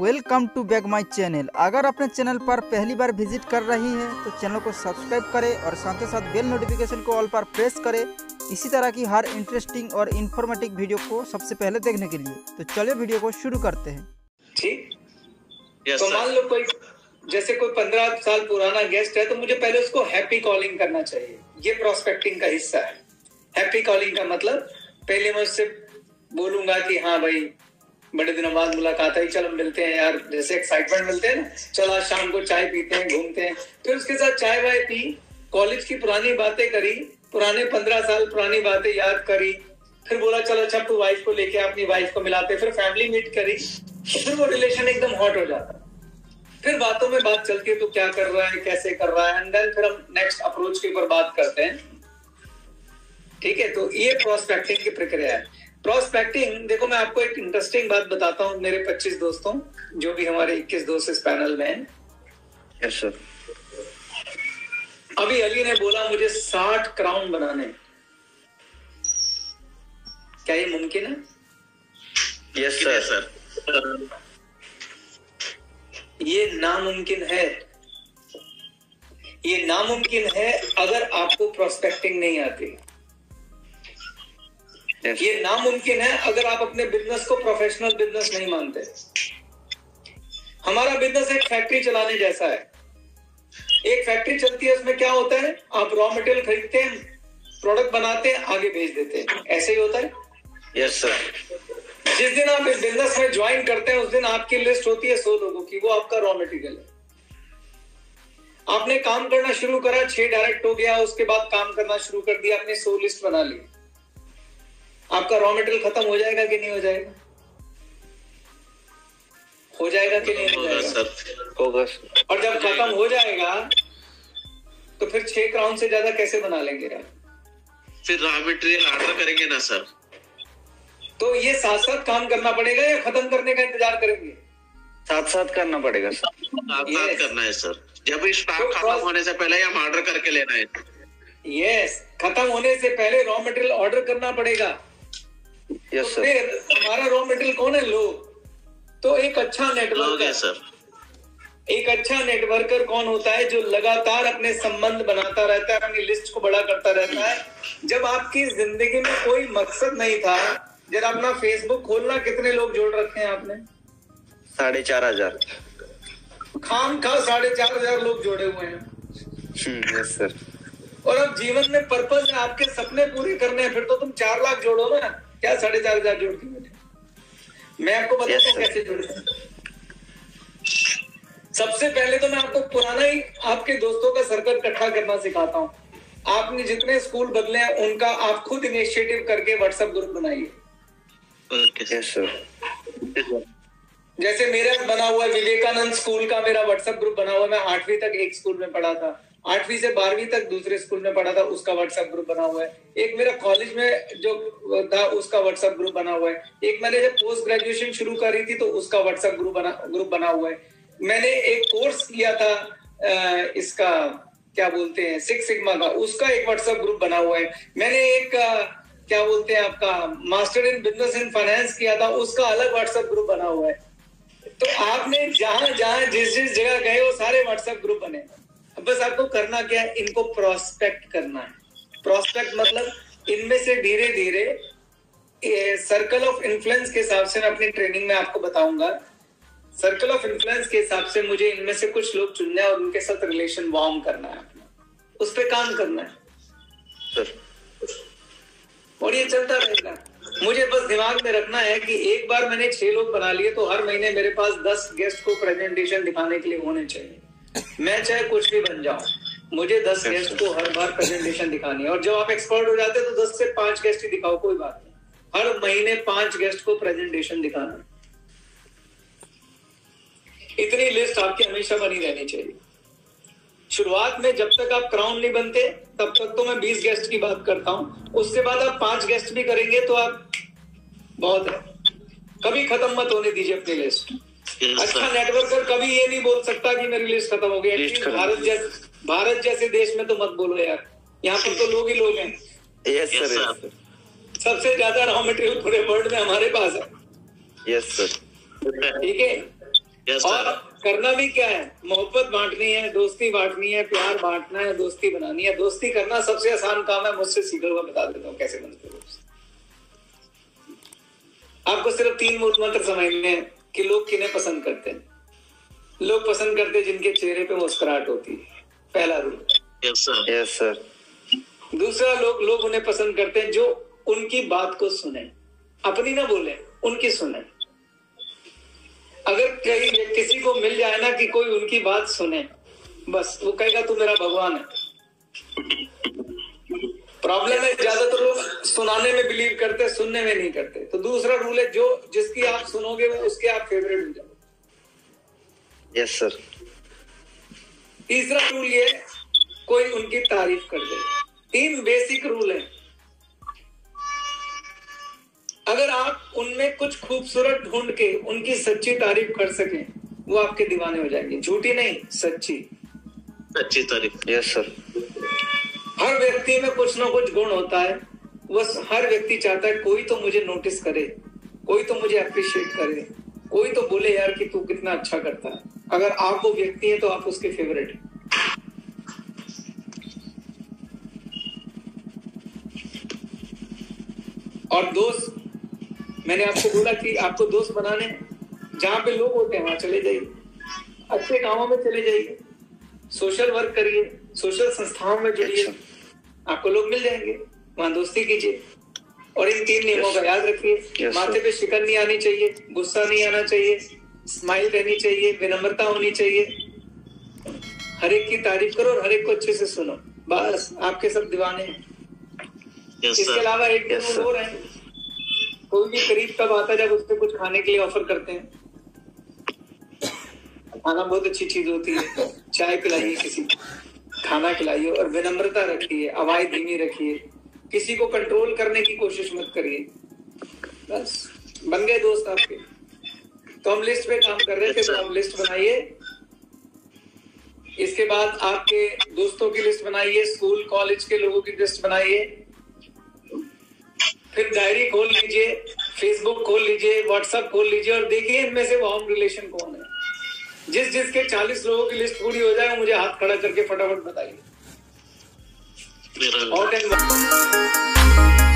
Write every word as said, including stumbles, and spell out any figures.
Welcome to back my channel. अगर अपने channel पर पहली बार विजिट कर रही हैं तो चैनल को सब्सक्राइब करें और साथ ही साथ बेल नोटिफिकेशन को ऑल पर प्रेस करें, इसी तरह की हर इंटरेस्टिंग और इन्फॉर्मेटिव वीडियो को सबसे पहले देखने के लिए। तो चलिए वीडियो को शुरू करते हैं। ठीक, yes, तो मान लो कोई जैसे कोई पंद्रह साल पुराना गेस्ट है तो मुझे पहले उसको हैप्पी कॉलिंग करना चाहिए। ये प्रोस्पेक्टिंग का हिस्सा है। हैप्पी कॉलिंग का मतलब पहले मैं उससे बोलूंगा कि हाँ भाई बड़े दिनों बाद मुलाकात है, चलो मिलते हैं यार, जैसे एक्साइटमेंट मिलते हैं ना, चलो आज शाम को चाय पीते हैं, घूमते हैं। फिर उसके साथ चाय वाय पी, कॉलेज की पुरानी बातें करी, पुराने पंद्रह साल पुरानी बातें याद करी। फिर बोला चलो अच्छा तू वाइफ को लेके अपनी वाइफ को मिलाते, फिर फैमिली मीट करी, तो फिर वो रिलेशन एकदम हॉट हो जाता। फिर बातों में बात चलती है तो क्या कर रहा है, कैसे कर रहा है, एंड देन फिर हम नेक्स्ट अप्रोच के ऊपर बात करते हैं। ठीक है, तो ये प्रोस्पेक्टिंग की प्रक्रिया है। प्रोस्पेक्टिंग, देखो मैं आपको एक इंटरेस्टिंग बात बताता हूँ। मेरे पच्चीस दोस्तों, जो भी हमारे इक्कीस दोस्त इस पैनल में हैं। yes, sir. अभी अली ने बोला मुझे साठ क्राउन बनाने, क्या ये मुमकिन है? यस सर सर ये नामुमकिन है। ये नामुमकिन है अगर आपको प्रोस्पेक्टिंग नहीं आती। ये नामुमकिन है अगर आप अपने बिजनेस को प्रोफेशनल बिजनेस नहीं मानते। हमारा बिजनेस एक फैक्ट्री चलाने जैसा है। एक फैक्ट्री चलती है, उसमें क्या होता है, आप रॉ मटेरियल खरीदते हैं, प्रोडक्ट बनाते हैं, आगे भेज देते हैं, ऐसे ही होता है। Yes sir. जिस दिन आप इस बिजनेस में ज्वाइन करते हैं उस दिन आपकी लिस्ट होती है सौ लोगों की, वो आपका रॉ मटेरियल है। आपने काम करना शुरू करा, छह डायरेक्ट हो गया, उसके बाद काम करना शुरू कर दिया, आपने सौ लिस्ट बना ली। आपका रॉ मटेरियल खत्म हो जाएगा कि नहीं हो जाएगा? हो जाएगा कि नहीं हो जाएगा? और जब खत्म हो जाएगा तो फिर छह क्राउन से ज्यादा कैसे बना लेंगे आप? फिर रॉ मटेरियल ऑर्डर करेंगे ना सर, तो ये साथ साथ काम करना पड़ेगा या खत्म करने का इंतजार करेंगे? साथ साथ करना पड़ेगा सर, साथ साथ करना है सर। जब स्टॉक खत्म होने से पहले हम ऑर्डर करके लेना है। यस, खत्म होने से पहले रॉ मटेरियल ऑर्डर करना पड़ेगा। Yes, तो फिर हमारा रॉ मटेरियल कौन है? लोग। तो एक अच्छा नेटवर्कर सर, एक अच्छा नेटवर्कर कौन होता है? जो लगातार अपने संबंध बनाता रहता है, अपनी लिस्ट को बड़ा करता रहता है। जब आपकी जिंदगी में कोई मकसद नहीं था, जरा अपना फेसबुक खोलना, कितने लोग जोड़ रखे हैं आपने? साढ़े चार हजार खाम खा साढ़े चार हजार लोग जोड़े हुए हैं। Yes sir. और अब जीवन में पर्पस है, आपके सपने पूरे करने हैं, फिर तो तुम चार लाख जोड़ो ना, क्या साढ़े चार हजार जोड़ के मिले? मैं आपको बताता हूँ कैसे जोड़े। सबसे पहले तो मैं आपको पुराना ही आपके दोस्तों का सर्कल इकट्ठा करना सिखाता हूँ। आपने जितने स्कूल बदले हैं उनका आप खुद इनिशिएटिव करके व्हाट्सएप ग्रुप बनाइए। okay, yes, जैसे मेरा बना हुआ है विवेकानंद स्कूल का, मेरा व्हाट्सएप ग्रुप बना हुआ है। मैं आठवीं तक एक स्कूल में पढ़ा था, आठवीं से बारहवीं तक दूसरे स्कूल में पढ़ा था, उसका व्हाट्सएप ग्रुप बना हुआ है। एक मेरा कॉलेज में जो था उसका व्हाट्सएप ग्रुप बना हुआ है। एक मैंने जब पोस्ट ग्रेजुएशन शुरू कर रही थी तो उसका व्हाट्सएप ग्रुप बना ग्रुप बना हुआ है। मैंने एक कोर्स किया था इसका क्या बोलते हैं, सिक्स सिग्मा का, उसका एक व्हाट्सएप ग्रुप बना हुआ है। मैंने एक क्या बोलते हैं आपका master in business and finance किया था, उसका अलग व्हाट्सएप ग्रुप बना हुआ है। तो आपने जहां जहां जिस जिस जगह गए वो सारे व्हाट्सएप ग्रुप बने। बस आपको करना क्या है, इनको प्रोस्पेक्ट करना है। प्रोस्पेक्ट मतलब इनमें से धीरे धीरे सर्कल ऑफ इन्फ्लुएंस के हिसाब से, मैं अपनी ट्रेनिंग में आपको बताऊंगा, सर्कल ऑफ इन्फ्लुएंस के हिसाब से मुझे इनमें से कुछ लोग चुनना है और उनके साथ रिलेशन वार्म करना है, अपना उस पर काम करना है और ये चलता रहेगा। मुझे बस दिमाग में रखना है कि एक बार मैंने छह लोग बना लिए तो हर महीने मेरे पास दस गेस्ट को प्रेजेंटेशन दिखाने के लिए होने चाहिए। मैं चाहे कुछ भी बन जाऊं, मुझे दस गेस्ट को हर बार प्रेजेंटेशन दिखानी है। और जब आप एक्सपर्ट हो जाते हैं तो दस से पांच गेस्ट ही दिखाओ, कोई बात नहीं, हर महीने पांच गेस्ट को प्रेजेंटेशन दिखाना है। इतनी लिस्ट आपकी हमेशा बनी रहनी चाहिए। शुरुआत में जब तक आप क्राउन नहीं बनते तब तक तो मैं बीस गेस्ट की बात करता हूँ, उसके बाद आप पांच गेस्ट भी करेंगे तो आप बहुत है। कभी खत्म मत होने दीजिए अपनी लिस्ट। Yes, अच्छा नेटवर्कर कभी ये नहीं बोल सकता कि मेरी लिस्ट खत्म हो गई। भारत जैसे भारत जैसे देश में तो मत बोलो यार, यहाँ पर तो लोग ही लोग हैं। यस सर, सबसे ज्यादा रॉ मटेरियल पूरे वर्ल्ड में हमारे पास है। यस सर, ठीक है। yes, और करना भी क्या है, मोहब्बत बांटनी है, दोस्ती बांटनी है, प्यार बांटना है, दोस्ती बनानी है। दोस्ती करना सबसे आसान काम है, मुझसे सीखो, मैं बता देता हूँ कैसे बनते दोस्ती। आपको सिर्फ तीन मूल मंत्र समझने हैं कि लोग किन्हें पसंद करते हैं। लोग पसंद करते हैं जिनके चेहरे पे मुस्कुराहट होती है, पहला rule. Yes sir, yes sir. दूसरा, लोग लोग उन्हें पसंद करते हैं जो उनकी बात को सुने, अपनी ना बोले, उनकी सुने। अगर कहीं किसी को मिल जाए ना कि कोई उनकी बात सुने, बस वो कहेगा तू मेरा भगवान है। प्रॉब्लम है ज्यादातर लोग सुनाने में बिलीव करते, सुनने में नहीं करते। तो दूसरा रूल है, जो जिसकी आप सुनोगे उसके आप फेवरेट हो जाओगे। Yes sir. तीसरा रूल ये, कोई उनकी तारीफ कर दे। तीन बेसिक रूल है। अगर आप उनमें कुछ खूबसूरत ढूंढ के उनकी सच्ची तारीफ कर सकें, वो आपके दीवाने हो जाएंगे। झूठी नहीं, सच्ची सच्ची तारीफ। Yes sir. हर व्यक्ति में कुछ ना कुछ गुण होता है, बस हर व्यक्ति चाहता है कोई तो मुझे नोटिस करे, कोई तो मुझे अप्रिशिएट करे, कोई तो बोले यार कि तू कितना अच्छा करता है। अगर आप वो व्यक्ति है तो आप उसके फेवरेट हैं। और दोस्त, मैंने आपको बोला कि आपको दोस्त बनाने, जहाँ पे लोग होते हैं वहां चले जाइए, अच्छे कामों में चले जाइए, सोशल वर्क करिए, सोशल संस्थाओं में जुड़िए, आपको लोग मिल जाएंगे, वहां दोस्ती कीजिए। और इन तीन नियमों का याद रखिए, माथे पे शिकन नहीं आनी चाहिए, गुस्सा नहीं आना चाहिए, स्माइल रहनी चाहिए, विनम्रता होनी चाहिए, हर एक की तारीफ करो और हर एक को अच्छे से सुनो, बस आपके सब दीवाने हैं। Yes, इसके अलावा एक yes, दो और है, कोई भी करीब तब आता है जब उससे कुछ खाने के लिए ऑफर करते हैं। खाना बहुत अच्छी चीज होती है, चाय पिलाइए, किसी को खाना खिलाइए, और विनम्रता रखिए, आवाज धीमी रखिए, किसी को कंट्रोल करने की कोशिश मत करिए। बस बन गए दोस्त आपके। तो हम लिस्ट पे काम कर रहे थे, तो हम लिस्ट बनाइए, इसके बाद आपके दोस्तों की लिस्ट बनाइए, स्कूल कॉलेज के लोगों की लिस्ट बनाइए, फिर डायरी खोल लीजिए, फेसबुक खोल लीजिए, व्हाट्सएप खोल लीजिए, और देखिए इनमें से वो होम रिलेशन कौन है। जिस जिसके चालीस लोगों की लिस्ट पूरी हो जाए, मुझे हाथ खड़ा करके फटाफट बताइए।